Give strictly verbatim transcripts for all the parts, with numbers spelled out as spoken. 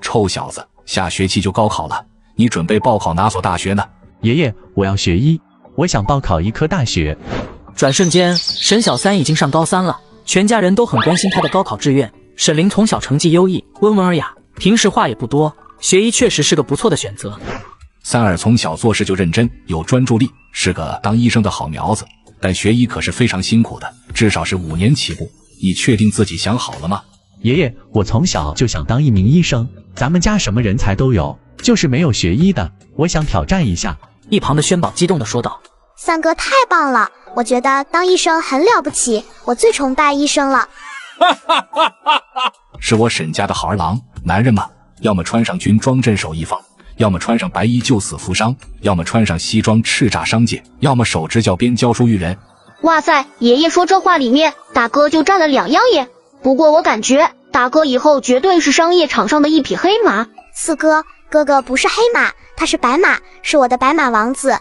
臭小子，下学期就高考了，你准备报考哪所大学呢？爷爷，我要学医，我想报考医科大学。转瞬间，沈小三已经上高三了，全家人都很关心他的高考志愿。沈凌从小成绩优异，温文尔雅，平时话也不多，学医确实是个不错的选择。三儿从小做事就认真，有专注力，是个当医生的好苗子。但学医可是非常辛苦的，至少是五年起步。你确定自己想好了吗？爷爷，我从小就想当一名医生，咱们家什么人才都有，就是没有学医的，我想挑战一下。一旁的宣宝激动地说道：“三哥太棒了，我觉得当医生很了不起，我最崇拜医生了。”哈哈哈哈哈！是我沈家的好儿郎，男人嘛，要么穿上军装镇守一方，要么穿上白衣救死扶伤，要么穿上西装叱咤商界，要么手执教鞭教书育人。哇塞，爷爷说这话里面，大哥就占了两样耶。不过我感觉大哥以后绝对是商业场上的一匹黑马。四哥，哥哥不是黑马，他是白马，是我的白马王子。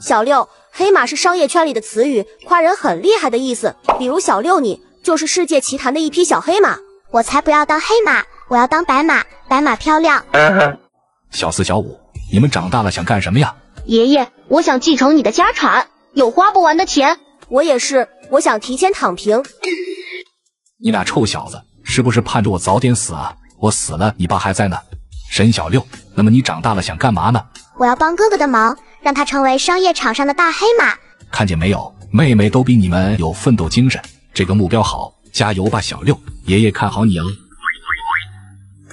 小六，黑马是商业圈里的词语，夸人很厉害的意思。比如小六你，就是世界奇谈的一匹小黑马。我才不要当黑马，我要当白马，白马漂亮。小四小五，你们长大了想干什么呀？爷爷，我想继承你的家产，有花不完的钱。我也是，我想提前躺平。你俩臭小子，是不是盼着我早点死啊？我死了，你爸还在呢。沈小六，那么你长大了想干嘛呢？我要帮哥哥的忙，让他成为商业场上的大黑马。看见没有，妹妹都比你们有奋斗精神，这个目标好，加油吧，小六，爷爷看好你哦。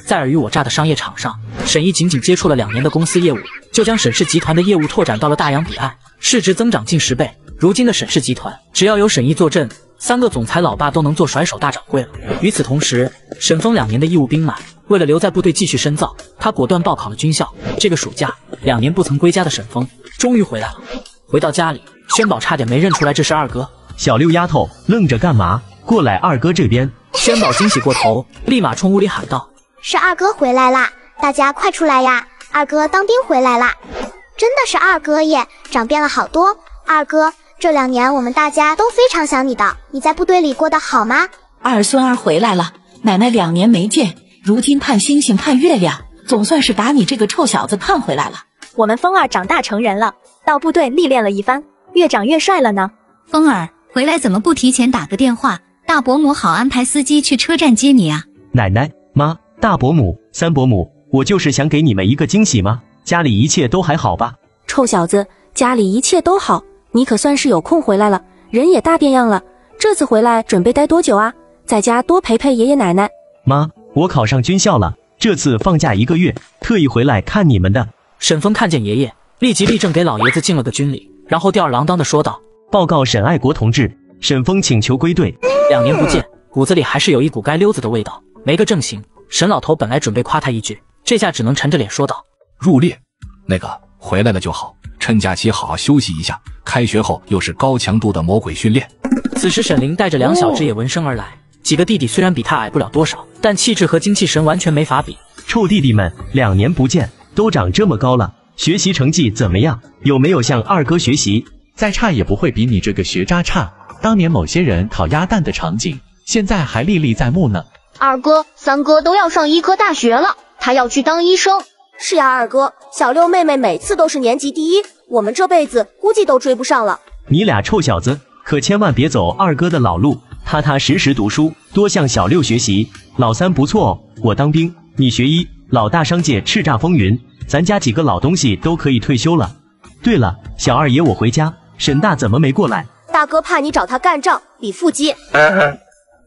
在尔虞我诈的商业场上，沈毅仅仅接触了两年的公司业务，就将沈氏集团的业务拓展到了大洋彼岸，市值增长近十倍。如今的沈氏集团，只要有沈毅坐镇，三个总裁老爸都能做甩手大掌柜了。与此同时，沈峰两年的义务兵满，为了留在部队继续深造，他果断报考了军校。这个暑假，两年不曾归家的沈峰终于回来了。回到家里，宣宝差点没认出来这是二哥。小六丫头，愣着干嘛？过来二哥这边。宣宝惊喜过头，立马冲屋里喊道：“是二哥回来啦！大家快出来呀！二哥当兵回来啦！真的是二哥耶，长变了好多。二哥，这两年我们大家都非常想你的，你在部队里过得好吗？”二孙儿回来了，奶奶两年没见，如今盼星星盼月亮，总算是把你这个臭小子盼回来了。我们风儿长大成人了，到部队历练了一番，越长越帅了呢。风儿回来怎么不提前打个电话，大伯母好安排司机去车站接你啊。奶奶、妈、大伯母、三伯母，我就是想给你们一个惊喜嘛，家里一切都还好吧？臭小子，家里一切都好，你可算是有空回来了，人也大变样了。这次回来准备待多久啊？在家多陪陪爷爷奶奶。妈，我考上军校了，这次放假一个月，特意回来看你们的。沈峰看见爷爷，立即立正给老爷子敬了个军礼，然后吊儿郎当地说道：“报告沈爱国同志，沈峰请求归队。”两年不见，骨子里还是有一股街溜子的味道，没个正形。沈老头本来准备夸他一句，这下只能沉着脸说道：“入列，那个回来了就好。”趁假期好好休息一下，开学后又是高强度的魔鬼训练。此时沈凌带着两小只也闻声而来，几个弟弟虽然比他矮不了多少，但气质和精气神完全没法比。臭弟弟们，两年不见，都长这么高了，学习成绩怎么样？有没有向二哥学习？再差也不会比你这个学渣差。当年某些人烤鸭蛋的场景，现在还历历在目呢。二哥、三哥都要上医科大学了，他要去当医生。是呀，二哥，小六妹妹每次都是年级第一，我们这辈子估计都追不上了。你俩臭小子，可千万别走二哥的老路，踏踏实实读书，多向小六学习。老三不错哦，我当兵，你学医，老大商界叱咤风云，咱家几个老东西都可以退休了。对了，小二爷我回家，沈大怎么没过来？大哥怕你找他干仗，比腹肌。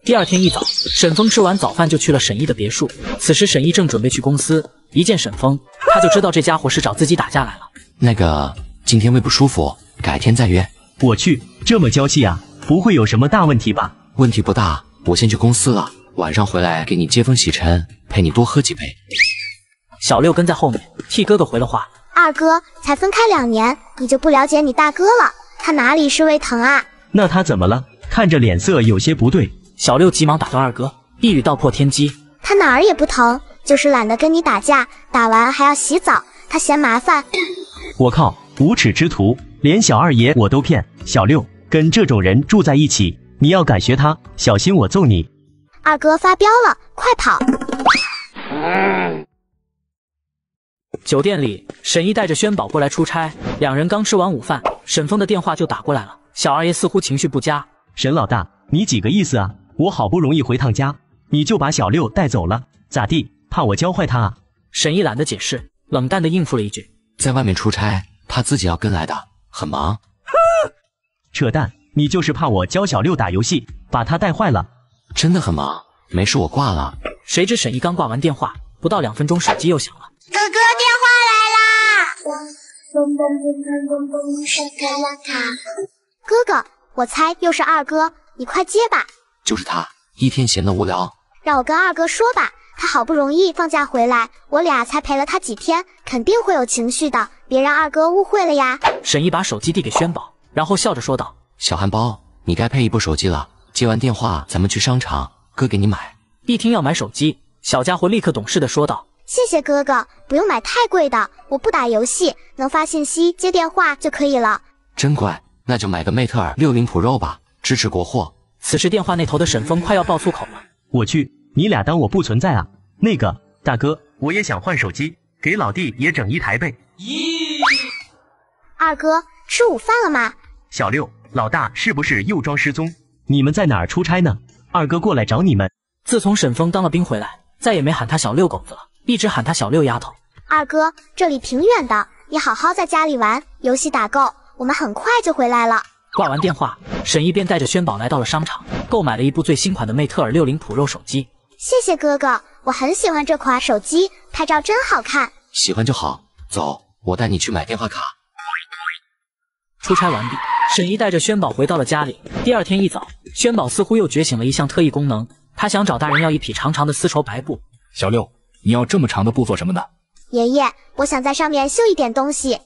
第二天一早，沈峰吃完早饭就去了沈毅的别墅。此时沈毅正准备去公司，一见沈峰，他就知道这家伙是找自己打架来了。那个，今天胃不舒服，改天再约。我去，这么娇气啊，不会有什么大问题吧？问题不大，我先去公司了，晚上回来给你接风洗尘，陪你多喝几杯。小六跟在后面，替哥哥回了话。二哥，才分开两年，你就不了解你大哥了，他哪里是胃疼啊？那他怎么了？看着脸色有些不对。小六急忙打断二哥，一语道破天机：“他哪儿也不疼，就是懒得跟你打架，打完还要洗澡，他嫌麻烦。”我靠，无耻之徒，连小二爷我都骗。小六，跟这种人住在一起，你要敢学他，小心我揍你！二哥发飙了，快跑！酒店里，沈毅带着轩宝过来出差，两人刚吃完午饭，沈峰的电话就打过来了。小二爷似乎情绪不佳。沈老大，你几个意思啊？我好不容易回趟家，你就把小六带走了，咋地？怕我教坏他啊？沈毅懒得解释，冷淡的应付了一句：“在外面出差，怕自己要跟来的，很忙。”扯淡！你就是怕我教小六打游戏，把他带坏了。真的很忙，没事，我挂了。谁知沈毅刚挂完电话，不到两分钟，手机又响了。哥哥，电话来啦！咚咚咚咚咚咚，闪开了他。哥哥，我猜又是二哥，你快接吧。就是他，一天闲得无聊，让我跟二哥说吧。他好不容易放假回来，我俩才陪了他几天，肯定会有情绪的，别让二哥误会了呀。沈毅把手机递给轩宝，然后笑着说道：“小憨包，你该配一部手机了。接完电话，咱们去商场，哥给你买。”一听要买手机，小家伙立刻懂事的说道：“谢谢哥哥，不用买太贵的，我不打游戏，能发信息、接电话就可以了。”真乖，那就买个 Mate 六十 Pro 吧，支持国货。此时电话那头的沈峰快要爆粗口了：“我去！”你俩当我不存在啊？那个大哥，我也想换手机，给老弟也整一台呗。咦，二哥，吃午饭了吗？小六，老大是不是又装失踪？你们在哪儿出差呢？二哥过来找你们。自从沈峰当了兵回来，再也没喊他小六狗子了，一直喊他小六丫头。二哥，这里挺远的，你好好在家里玩，游戏打够，我们很快就回来了。挂完电话，沈毅便带着轩宝来到了商场，购买了一部最新款的Mate 六十 Pro 手机。谢谢哥哥，我很喜欢这款手机，拍照真好看。喜欢就好，走，我带你去买电话卡。出差完毕，沈毅带着轩宝回到了家里。第二天一早，轩宝似乎又觉醒了一项特异功能，他想找大人要一匹长长的丝绸白布。小六，你要这么长的布做什么呢？爷爷，我想在上面绣一点东西。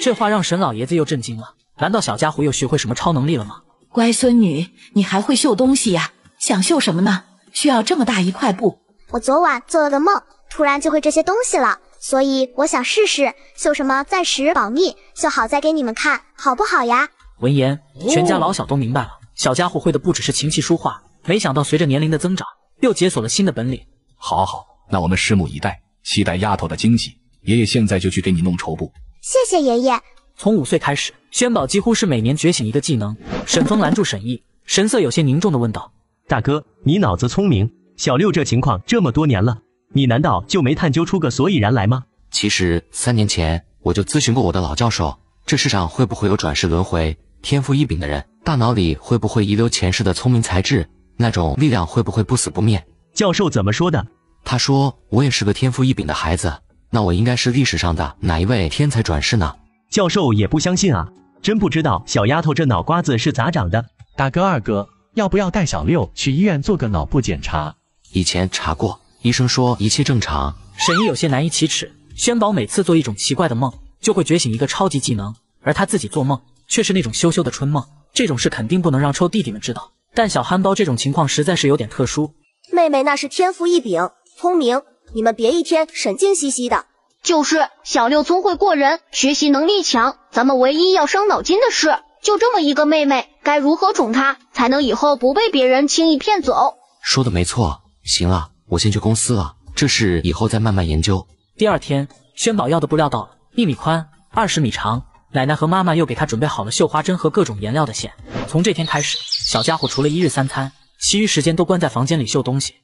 这话让沈老爷子又震惊了，难道小家伙又学会什么超能力了吗？乖孙女，你还会绣东西呀？想绣什么呢？需要这么大一块布？我昨晚做了个梦，突然就会这些东西了，所以我想试试，绣什么暂时保密，绣好再给你们看，好不好呀？闻言，全家老小都明白了，小家伙会的不只是琴棋书画，没想到随着年龄的增长，又解锁了新的本领。好好，那我们拭目以待，期待丫头的惊喜。爷爷现在就去给你弄绸布。谢谢爷爷。从五岁开始，轩宝几乎是每年觉醒一个技能。沈峰拦住沈毅，神色有些凝重地问道：“大哥，你脑子聪明，小六这情况这么多年了，你难道就没探究出个所以然来吗？”其实三年前我就咨询过我的老教授，这世上会不会有转世轮回？天赋异禀的人，大脑里会不会遗留前世的聪明才智？那种力量会不会不死不灭？教授怎么说的？他说我也是个天赋异禀的孩子，那我应该是历史上的哪一位天才转世呢？教授也不相信啊，真不知道小丫头这脑瓜子是咋长的。大哥二哥，要不要带小六去医院做个脑部检查？以前查过，医生说一切正常。沈毅有些难以启齿，轩宝每次做一种奇怪的梦，就会觉醒一个超级技能，而他自己做梦却是那种羞羞的春梦，这种事肯定不能让臭弟弟们知道，但小憨包这种情况实在是有点特殊。妹妹那是天赋异禀，聪明，你们别一天神经兮兮的。就是小六聪慧过人，学习能力强，咱们唯一要伤脑筋的是，就这么一个妹妹，该如何宠她，才能以后不被别人轻易骗走？说的没错，行了，我先去公司了，这事以后再慢慢研究。第二天，轩宝要的布料到了，一米宽，二十米长，奶奶和妈妈又给他准备好了绣花针和各种颜料的线。从这天开始，小家伙除了一日三餐，其余时间都关在房间里绣东西。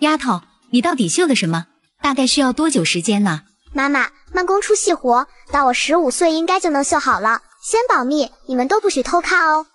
丫头，你到底绣了什么？大概需要多久时间呢？妈妈，慢工出细活，到我十五岁应该就能绣好了。先保密，你们都不许偷看哦。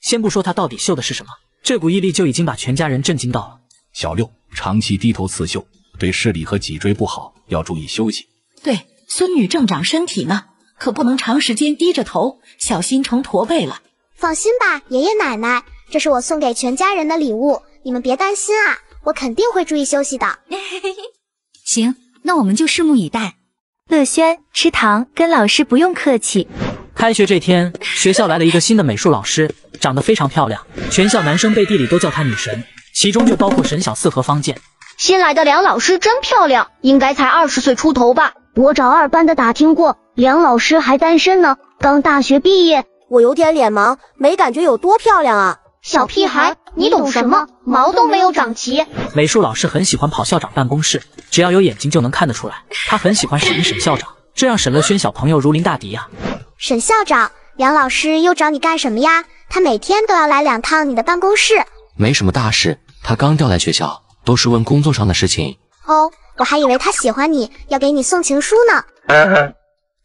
先不说他到底绣的是什么，这股毅力就已经把全家人震惊到了。小六长期低头刺绣，对视力和脊椎不好，要注意休息。对，孙女正长身体呢，可不能长时间低着头，小心成驼背了。放心吧，爷爷奶奶，这是我送给全家人的礼物，你们别担心啊，我肯定会注意休息的。行，那我们就拭目以待。乐轩，吃糖，跟老师不用客气。开学这天，学校来了一个新的美术老师，长得非常漂亮，全校男生背地里都叫她女神，其中就包括沈小四和方健。新来的梁老师真漂亮，应该才二十岁出头吧。我找二班的打听过，梁老师还单身呢，刚大学毕业。我有点脸盲，没感觉有多漂亮啊。小屁孩，你懂什么？毛都没有长齐。美术老师很喜欢跑校长办公室，只要有眼睛就能看得出来，他很喜欢沈一沈校长，这让沈乐轩小朋友如临大敌呀、啊。沈校长，杨老师又找你干什么呀？他每天都要来两趟你的办公室。没什么大事，他刚调来学校，都是问工作上的事情。哦，我还以为他喜欢你，要给你送情书呢。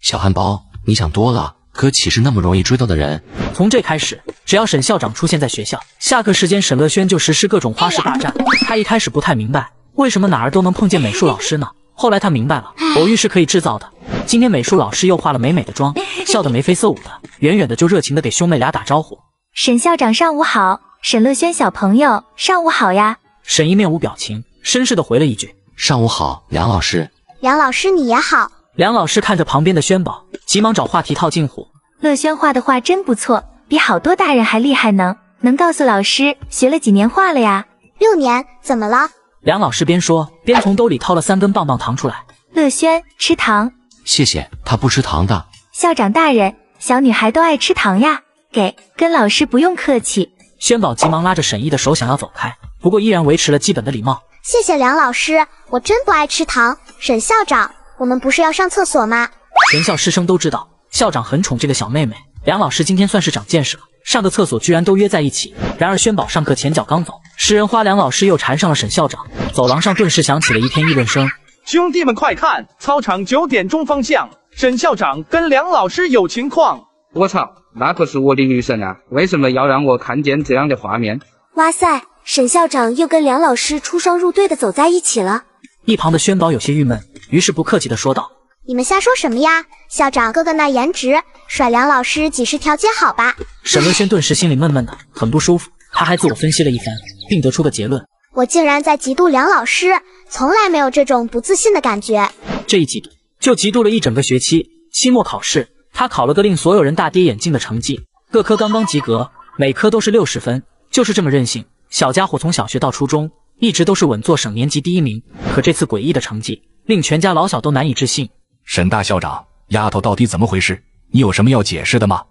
小汉堡，你想多了。 哥岂是那么容易追到的人？从这开始，只要沈校长出现在学校，下课时间沈乐轩就实施各种花式大战。他一开始不太明白，为什么哪儿都能碰见美术老师呢？后来他明白了，偶遇是可以制造的。今天美术老师又化了美美的妆，笑得眉飞色舞的，远远的就热情的给兄妹俩打招呼。沈校长上午好，沈乐轩小朋友上午好呀。沈一面无表情，绅士的回了一句：“上午好，梁老师。”梁老师你也好。梁老师看着旁边的轩宝，急忙找话题套近乎。 乐轩画的画真不错，比好多大人还厉害呢。能告诉老师学了几年画了呀？六年，怎么了？梁老师边说边从兜里掏了三根棒棒糖出来。乐轩吃糖，谢谢，他不吃糖的。校长大人，小女孩都爱吃糖呀，给，跟老师不用客气。轩宝急忙拉着沈毅的手想要走开，不过依然维持了基本的礼貌。谢谢梁老师，我真不爱吃糖。沈校长，我们不是要上厕所吗？全校师生都知道。 校长很宠这个小妹妹，梁老师今天算是长见识了，上个厕所居然都约在一起。然而轩宝上课前脚刚走，食人花梁老师又缠上了沈校长，走廊上顿时响起了一片议论声。兄弟们快看，操场九点钟方向，沈校长跟梁老师有情况。我操，那可是我的女神啊，为什么要让我看见这样的画面？哇塞，沈校长又跟梁老师出双入对的走在一起了。一旁的轩宝有些郁闷，于是不客气的说道。 你们瞎说什么呀？校长哥哥那颜值，甩梁老师几十条街好吧？沈乐轩顿时心里闷闷的，很不舒服。他还自我分析了一番，并得出个结论：我竟然在嫉妒梁老师，从来没有这种不自信的感觉。这一嫉妒就嫉妒了一整个学期。期末考试，他考了个令所有人大跌眼镜的成绩，各科刚刚及格，每科都是六十分，就是这么任性。小家伙从小学到初中，一直都是稳坐省年级第一名，可这次诡异的成绩令全家老小都难以置信。 沈大校长，丫头到底怎么回事？你有什么要解释的吗？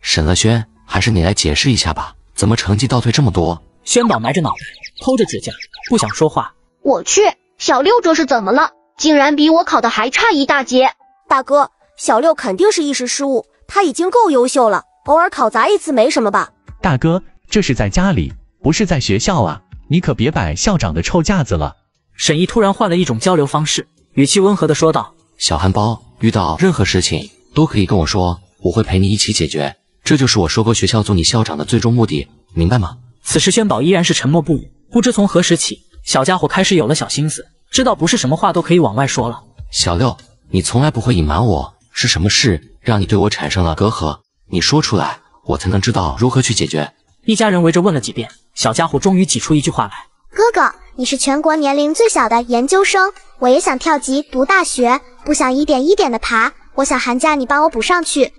沈乐轩，还是你来解释一下吧，怎么成绩倒退这么多？轩宝埋着脑袋，抠着指甲，不想说话。我去，小六这是怎么了？竟然比我考的还差一大截！大哥，小六肯定是一时失误，他已经够优秀了，偶尔考砸一次没什么吧？大哥，这是在家里，不是在学校啊！你可别摆校长的臭架子了。沈毅突然换了一种交流方式。 语气温和的说道：“小憨包，遇到任何事情都可以跟我说，我会陪你一起解决。这就是我收购学校做你校长的最终目的，明白吗？”此时轩宝依然是沉默不语。不知从何时起，小家伙开始有了小心思，知道不是什么话都可以往外说了。小六，你从来不会隐瞒我，是什么事让你对我产生了隔阂？你说出来，我才能知道如何去解决。一家人围着问了几遍，小家伙终于挤出一句话来：“哥哥，你是全国年龄最小的研究生。” 我也想跳级读大学，不想一点一点的爬。我想寒假你帮我补上去。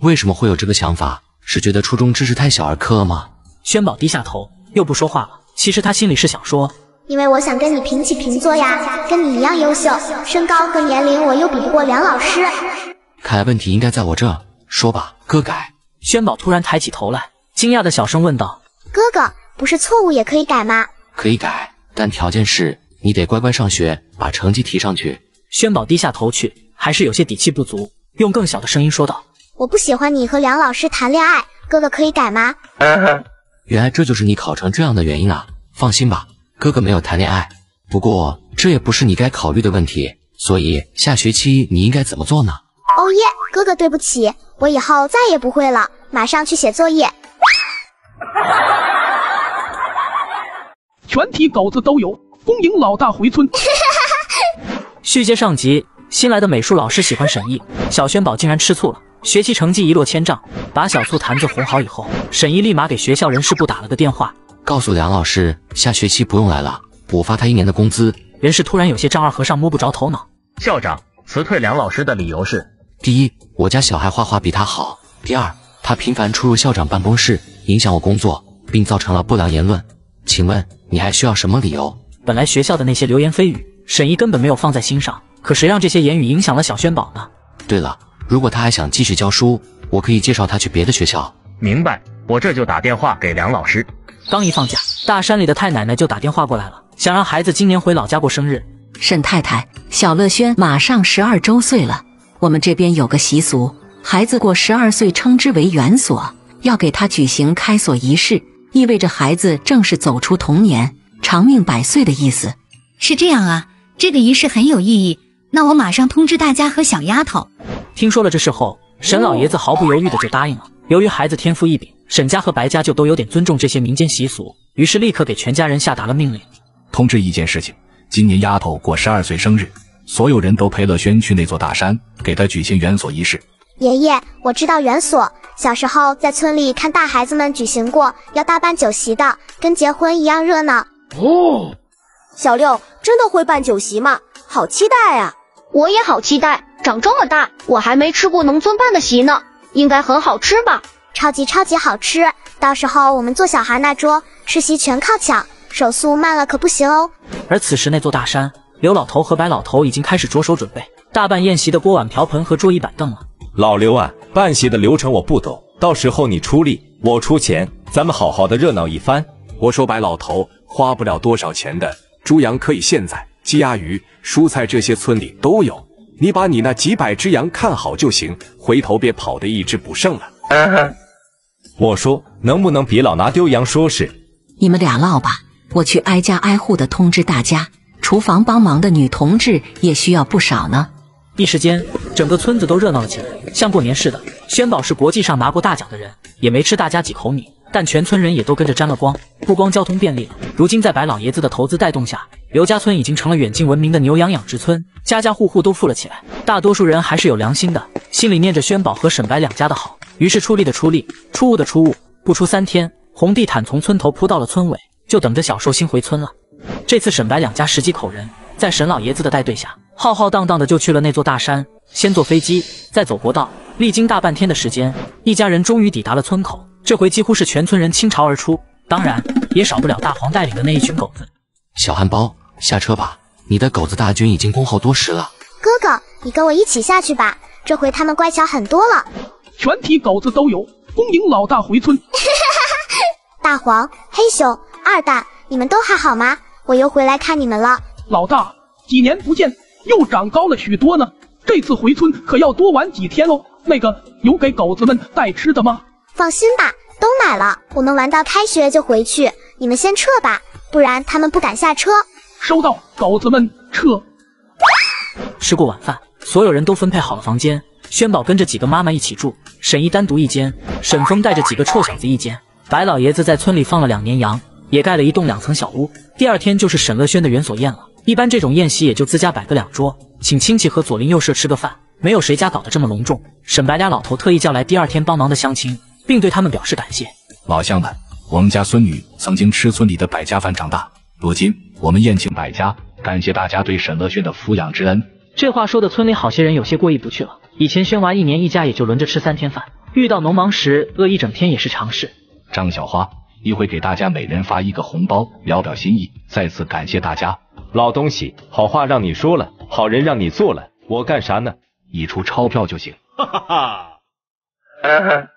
为什么会有这个想法？是觉得初中知识太小儿科了吗？轩宝低下头，又不说话了。其实他心里是想说，因为我想跟你平起平坐呀，跟你一样优秀。身高和年龄我又比不过梁老师。看来问题应该在我这儿，说吧，哥改。轩宝突然抬起头来，惊讶的小声问道：“哥哥，不是错误也可以改吗？”可以改，但条件是。 你得乖乖上学，把成绩提上去。轩宝低下头去，还是有些底气不足，用更小的声音说道：“我不喜欢你和梁老师谈恋爱，哥哥可以改吗？”原来这就是你考成这样的原因啊！放心吧，哥哥没有谈恋爱。不过这也不是你该考虑的问题，所以下学期你应该怎么做呢？哦耶，哥哥对不起，我以后再也不会了，马上去写作业。全体狗子都有。 恭迎老大回村。续接上集，新来的美术老师喜欢沈毅，小轩宝竟然吃醋了，学习成绩一落千丈。把小醋坛子哄好以后，沈毅立马给学校人事部打了个电话，告诉梁老师下学期不用来了，补发他一年的工资。人事突然有些丈二和尚摸不着头脑。校长辞退梁老师的理由是：第一，我家小孩画画比他好；第二，他频繁出入校长办公室，影响我工作，并造成了不良言论。请问你还需要什么理由？ 本来学校的那些流言蜚语，沈毅根本没有放在心上。可谁让这些言语影响了小轩宝呢？对了，如果他还想继续教书，我可以介绍他去别的学校。明白，我这就打电话给梁老师。刚一放假，大山里的太奶奶就打电话过来了，想让孩子今年回老家过生日。沈太太，小乐轩马上十二周岁了，我们这边有个习俗，孩子过十二岁称之为元锁，要给他举行开锁仪式，意味着孩子正式走出童年，长命百岁的意思。是这样啊，这个仪式很有意义，那我马上通知大家和小丫头。听说了这事后，沈老爷子毫不犹豫的就答应了。由于孩子天赋异禀，沈家和白家就都有点尊重这些民间习俗，于是立刻给全家人下达了命令。通知一件事情，今年丫头过十二岁生日，所有人都陪乐轩去那座大山，给她举行元锁仪式。爷爷，我知道元锁，小时候在村里看大孩子们举行过，要大办酒席的，跟结婚一样热闹。哦，小六真的会办酒席吗？好期待啊！我也好期待，长这么大我还没吃过农村办的席呢，应该很好吃吧？超级超级好吃，到时候我们做小孩那桌吃席全靠抢，手速慢了可不行哦。而此时那座大山，刘老头和白老头已经开始着手准备大办宴席的锅碗瓢盆和桌椅板凳了。老刘啊，办席的流程我不懂，到时候你出力我出钱，咱们好好的热闹一番。我说白老头，花不了多少钱的，猪羊可以现宰，鸡鸭鱼蔬菜这些村里都有，你把你那几百只羊看好就行，回头别跑得一只不剩了。嗯、我说能不能别老拿丢羊说事？你们俩唠吧，我去挨家挨户的通知大家，厨房帮忙的女同志也需要不少呢。一时间整个村子都热闹了起来，像过年似的。宣宝是国际上拿过大奖的人，也没吃大家几口米，但全村人也都跟着沾了光。不光交通便利了，如今在白老爷子的投资带动下，刘家村已经成了远近闻名的牛羊养殖村，家家户户都富了起来。大多数人还是有良心的，心里念着宣宝和沈白两家的好，于是出力的出力，出物的出物。不出三天，红地毯从村头铺到了村尾，就等着小寿星回村了。这次沈白两家十几口人，在沈老爷子的带队下，浩浩荡荡的就去了那座大山，先坐飞机，再走国道，历经大半天的时间，一家人终于抵达了村口。这回几乎是全村人倾巢而出，当然也少不了大黄带领的那一群狗子。小汉包，下车吧，你的狗子大军已经恭候多时了。哥哥，你跟我一起下去吧，这回他们乖巧很多了。全体狗子都有，恭迎老大回村。大黄、黑熊、二蛋，你们都还好吗？我又回来看你们了。老大，几年不见，又长高了许多呢。这次回村可要多玩几天哦。那个，有给狗子们带吃的吗？放心吧，都买了，我们玩到开学就回去。你们先撤吧，不然他们不敢下车。收到，狗子们撤。吃过晚饭，所有人都分配好了房间，宣宝跟着几个妈妈一起住，沈一单独一间，沈峰带着几个臭小子一间。白老爷子在村里放了两年羊，也盖了一栋两层小屋。第二天就是沈乐轩的元所宴了，一般这种宴席也就自家摆个两桌，请亲戚和左邻右舍吃个饭，没有谁家搞得这么隆重。沈白家老头特意叫来第二天帮忙的乡亲，并对他们表示感谢。老乡们，我们家孙女曾经吃村里的百家饭长大，如今我们宴请百家，感谢大家对沈乐轩的抚养之恩。这话说的村里好些人有些过意不去了，以前宣娃一年一家也就轮着吃三天饭，遇到农忙时饿一整天也是常事。张小花，一会给大家每人发一个红包，聊表心意，再次感谢大家。老东西，好话让你说了，好人让你做了，我干啥呢？一出钞票就行。哈哈哈。